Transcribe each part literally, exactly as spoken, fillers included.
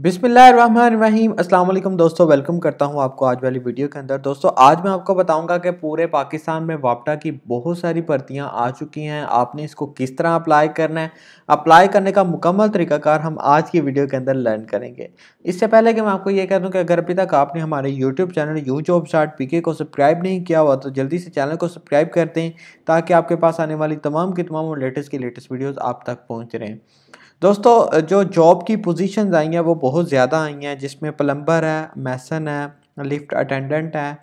बिस्मिल्लाहिर्रहमानिर्रहीम। अस्सलाम वालेकुम दोस्तों, वेलकम करता हूं आपको आज वाली वीडियो के अंदर। दोस्तों आज मैं आपको बताऊंगा कि पूरे पाकिस्तान में वापटा की बहुत सारी भर्तियां आ चुकी हैं, आपने इसको किस तरह अप्लाई करना है, अप्लाई करने का मुकम्मल तरीकाकार हम आज की वीडियो के अंदर लर्न करेंगे। इससे पहले कि मैं आपको ये कह दूँ कि अगर अभी तक आपने हमारे YouTube channel U jobs dot P K को सब्सक्राइब नहीं किया हुआ तो जल्दी से चैनल को सब्सक्राइब कर दें ताकि आपके पास आने वाली तमाम की तमाम लेटेस्ट की लेटेस्ट वीडियोज़ आप तक पहुँच रहे हैं। दोस्तों जो जॉब की पोजीशंस आई हैं वो बहुत ज़्यादा आई हैं, जिसमें प्लम्बर है, मैसन है, लिफ्ट अटेंडेंट है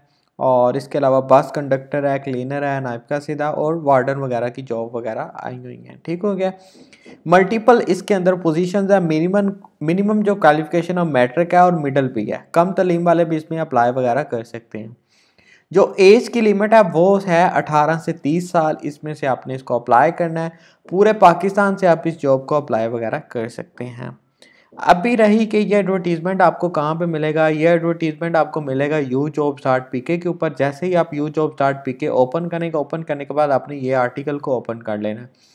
और इसके अलावा बस कंडक्टर है, क्लीनर है, नायब का सीधा और वार्डन वगैरह की जॉब वगैरह आई हुई हैं। ठीक हो गया, मल्टीपल इसके अंदर पोजीशंस है। मिनिमम मिनिमम जो क्वालिफिकेशन है मैट्रिक है और मिडल भी है। कम तलीम वाले भी इसमें अप्लाई वगैरह कर सकते हैं। जो एज की लिमिट है वो है अठारह से तीस साल, इसमें से आपने इसको अप्लाई करना है। पूरे पाकिस्तान से आप इस जॉब को अप्लाई वगैरह कर सकते हैं। अभी रही कि ये एडवर्टीज़मेंट आपको कहाँ पे मिलेगा, ये एडवर्टीज़मेंट आपको मिलेगा यू जॉब्स डॉट पी के के ऊपर। जैसे ही आप U jobs dot P K open करेंगे, ओपन करने के बाद आपने ये आर्टिकल को ओपन कर लेना है।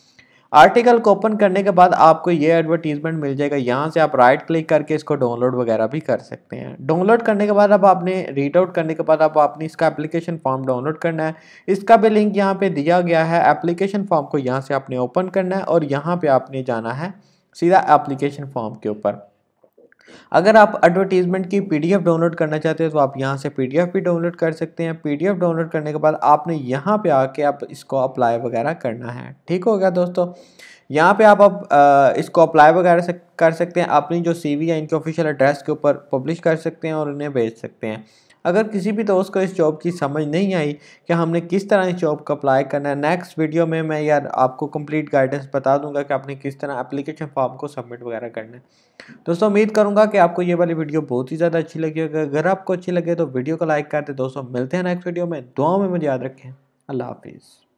आर्टिकल को ओपन करने के बाद आपको ये एडवर्टीज़मेंट मिल जाएगा। यहाँ से आप राइट क्लिक करके इसको डाउनलोड वगैरह भी कर सकते हैं। डाउनलोड करने के बाद अब आपने रीड आउट करने के बाद अब आपने इसका एप्लीकेशन फॉर्म डाउनलोड करना है। इसका भी लिंक यहाँ पे दिया गया है। एप्लीकेशन फॉर्म को यहाँ से आपने ओपन करना है और यहाँ पर आपने जाना है सीधा एप्लीकेशन फॉर्म के ऊपर। अगर आप एडवर्टीज़मेंट की पीडीएफ डाउनलोड करना चाहते हो तो आप यहां से पीडीएफ भी डाउनलोड कर सकते हैं। पीडीएफ डाउनलोड करने के बाद आपने यहां पे आके आप इसको अप्लाई वगैरह करना है। ठीक हो गया दोस्तों, यहां पे आप, आप इसको अप्लाई वगैरह कर सकते हैं। अपनी जो सीवी है इनके ऑफिशियल एड्रेस के ऊपर पब्लिश कर सकते हैं और इन्हें भेज सकते हैं। अगर किसी भी दोस्त को इस जॉब की समझ नहीं आई कि हमने किस तरह इस जॉब को अप्लाई करना है, नेक्स्ट वीडियो में मैं यार आपको कंप्लीट गाइडेंस बता दूंगा कि आपने किस तरह एप्लीकेशन फॉर्म को सबमिट वगैरह करना है। दोस्तों उम्मीद करूंगा कि आपको ये वाली वीडियो बहुत ही ज़्यादा अच्छी लगी होगी। अगर आपको अच्छी लगे तो वीडियो को लाइक करते। दोस्तों मिलते हैं नेक्स्ट वीडियो में, दुआओं में मुझे याद रखें। अल्लाह हाफिज़।